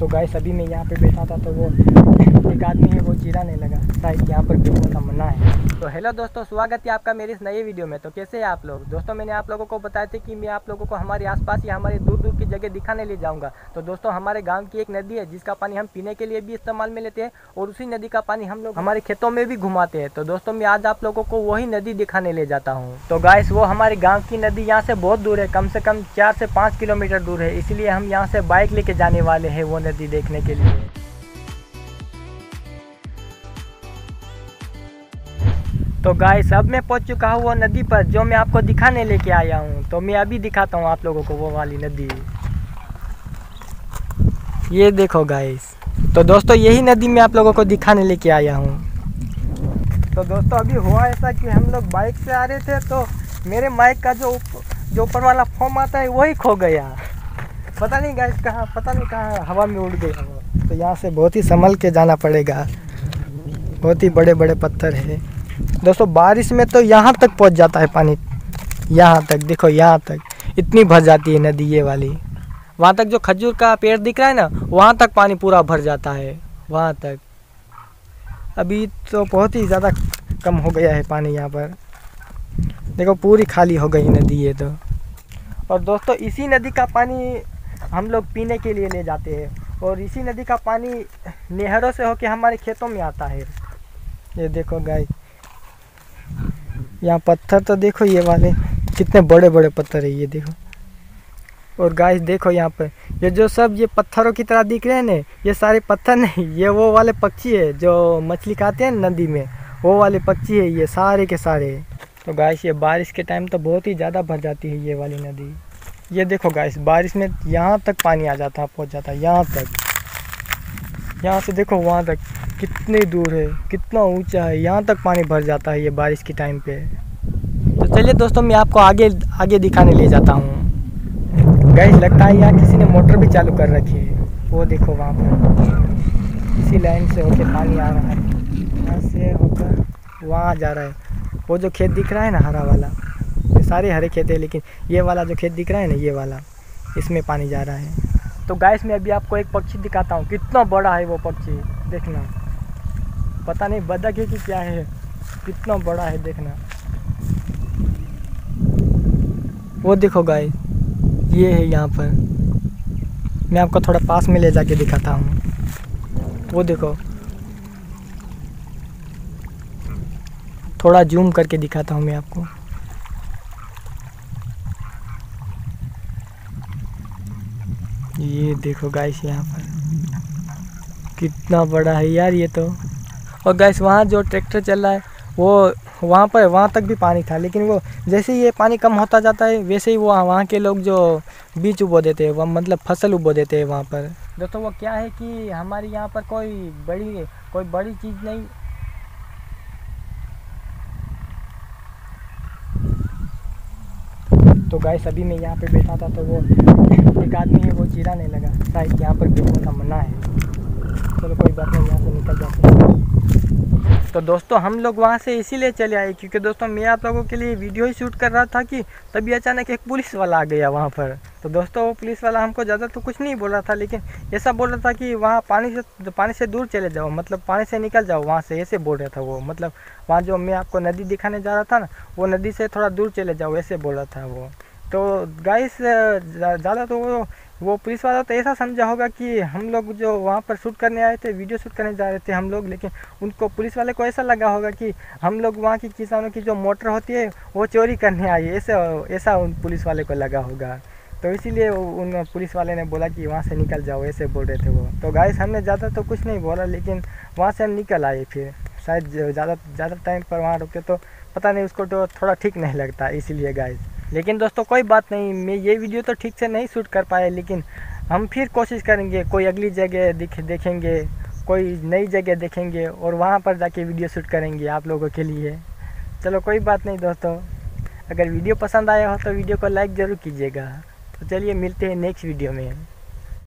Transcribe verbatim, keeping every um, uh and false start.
तो गाइस अभी मैं यहाँ पे बैठा था तो वो एक आदमी है वो चिल्लाने लगा शायद यहाँ पर बैठने का मना है। तो हेलो दोस्तों, स्वागत है आपका मेरे इस नए वीडियो में। तो कैसे हैं आप लोग दोस्तों, मैंने आप लोगों को बताया था कि मैं आप लोगों को हमारे आसपास या हमारे दूर दूर की जगह दिखाने ले जाऊँगा। तो दोस्तों हमारे गाँव की एक नदी है जिसका पानी हम पीने के लिए भी इस्तेमाल में लेते हैं और उसी नदी का पानी हम लोग हमारे खेतों में भी घुमाते हैं। तो दोस्तों मैं आज आप लोगों को वही नदी दिखाने ले जाता हूँ। तो गाइस वो हमारे गाँव की नदी यहाँ से बहुत दूर है, कम से कम चार से पाँच किलोमीटर दूर है, इसलिए हम यहाँ से बाइक लेके जाने वाले हैं वो नदी देखने के लिए। तो गाइस अब मैं पहुंच चुका हूँ वो नदी पर जो मैं आपको दिखाने लेके आया हूँ। तो मैं अभी दिखाता हूँ आप लोगों को वो वाली नदी, ये देखो गाइस। तो दोस्तों यही नदी मैं आप लोगों को दिखाने लेके आया हूँ। तो दोस्तों अभी हुआ ऐसा कि हम लोग बाइक से आ रहे थे तो मेरे माइक का जो जो ऊपर वाला फॉर्म आता है वही खो गया। पता नहीं गाइस कहाँ, पता नहीं कहाँ हवा में उड़ गई। तो यहाँ से बहुत ही संभल के जाना पड़ेगा, बहुत ही बड़े बड़े पत्थर हैं। दोस्तों बारिश में तो यहाँ तक पहुँच जाता है पानी, यहाँ तक देखो, यहाँ तक इतनी भर जाती है नदी ये वाली। वहाँ तक जो खजूर का पेड़ दिख रहा है ना, वहाँ तक पानी पूरा भर जाता है, वहाँ तक। अभी तो बहुत ही ज़्यादा कम हो गया है पानी यहाँ पर, देखो पूरी खाली हो गई नदी ये तो। और दोस्तों इसी नदी का पानी हम लोग पीने के लिए ले जाते हैं और इसी नदी का पानी नहरों से होके हमारे खेतों में आता है। ये देखो गाइस, यहाँ पत्थर तो देखो ये वाले कितने बड़े बड़े पत्थर है, ये देखो। और गाइस देखो यहाँ पर ये जो सब ये पत्थरों की तरह दिख रहे हैं ना, ये सारे पत्थर नहीं, ये वो वाले पक्षी है जो मछली खाते हैं नदी में, वो वाले पक्षी है ये सारे के सारे। तो गाइस ये बारिश के टाइम तो बहुत ही ज़्यादा भर जाती है ये वाली नदी। ये देखो गाइस बारिश में यहाँ तक पानी आ जाता है, पहुँच जाता है यहाँ तक, यहाँ से देखो वहाँ तक कितनी दूर है, कितना ऊंचा है, यहाँ तक पानी भर जाता है ये बारिश के टाइम पे। तो चलिए दोस्तों मैं आपको आगे आगे दिखाने ले जाता हूँ। गाइस लगता है यहाँ किसी ने मोटर भी चालू कर रखी है, वो देखो वहाँ पर इसी लाइन से होकर पानी आ रहा है, यहाँ से होकर वहाँ जा रहा है। वो जो खेत दिख रहा है ना हरा वाला, ये सारे हरे खेत है, लेकिन ये वाला जो खेत दिख रहा है ना ये वाला, इसमें पानी जा रहा है। तो गाइस मैं अभी आपको एक पक्षी दिखाता हूँ, कितना बड़ा है वो पक्षी, देखना। पता नहीं बदक है कि क्या है, कितना बड़ा है देखना। वो देखो गाइस ये है यहाँ पर, मैं आपको थोड़ा पास में ले जाके दिखाता हूँ। वो देखो, थोड़ा जूम करके दिखाता हूँ मैं आपको। ये देखो गाइस यहाँ पर कितना बड़ा है यार ये तो। और गाइस वहाँ जो ट्रैक्टर चल रहा है वो वहाँ पर, वहाँ तक भी पानी था, लेकिन वो जैसे ही ये पानी कम होता जाता है वैसे ही वो वहाँ के लोग जो बीज उबो देते हैं, वह मतलब फसल उबो देते हैं वहाँ पर। दोस्तों वो क्या है कि हमारे यहाँ पर कोई बड़ी कोई बड़ी चीज़ नहीं, तो गाइस अभी मैं यहाँ पे बैठा था तो वो एक आदमी है वो चिल्लाने लगा शायद यहाँ पर बैठने का मना है। चलो कोई बात नहीं, यहाँ से निकल जाते हैं। तो दोस्तों हम लोग वहाँ से इसीलिए चले आए क्योंकि दोस्तों मैं आप लोगों के लिए वीडियो ही शूट कर रहा था कि तभी अचानक एक पुलिस वाला आ गया वहाँ पर। तो दोस्तों वो पुलिस वाला हमको ज़्यादा तो कुछ नहीं बोल रहा था, लेकिन ऐसा बोल रहा था कि वहाँ पानी से पानी से दूर चले जाओ, मतलब पानी से निकल जाओ वहाँ से, ऐसे बोल रहा था वो। मतलब वहाँ जो मैं आपको नदी दिखाने जा रहा था ना, वो नदी से थोड़ा दूर चले जाओ ऐसे बोल रहा था वो। तो गाइस ज़्यादा तो वो, वो पुलिस वाला तो ऐसा समझा होगा कि हम लोग जो वहाँ पर शूट करने आए थे, वीडियो शूट करने जा रहे थे हम लोग, लेकिन उनको पुलिस वाले को ऐसा लगा होगा कि हम लोग वहाँ की किसानों की जो मोटर होती है वो चोरी करने आई, ऐसा ऐसा उन पुलिस वाले को लगा होगा। तो इसीलिए उन पुलिस वाले ने बोला कि वहाँ से निकल जाओ ऐसे बोल रहे थे वो। तो गाइस हमने ज़्यादा तो कुछ नहीं बोला, लेकिन वहाँ से हम निकल आए। फिर शायद ज़्यादा ज़्यादा टाइम पर वहाँ रुके तो पता नहीं उसको तो थोड़ा ठीक नहीं लगता, इसीलिए गाइस। लेकिन दोस्तों कोई बात नहीं, मैं ये वीडियो तो ठीक से नहीं शूट कर पाए, लेकिन हम फिर कोशिश करेंगे, कोई अगली जगह दिख देखेंगे, कोई नई जगह देखेंगे और वहाँ पर जाके वीडियो शूट करेंगे आप लोगों के लिए। चलो कोई बात नहीं दोस्तों, अगर वीडियो पसंद आया हो तो वीडियो को लाइक ज़रूर कीजिएगा। तो चलिए मिलते हैं नेक्स्ट वीडियो में।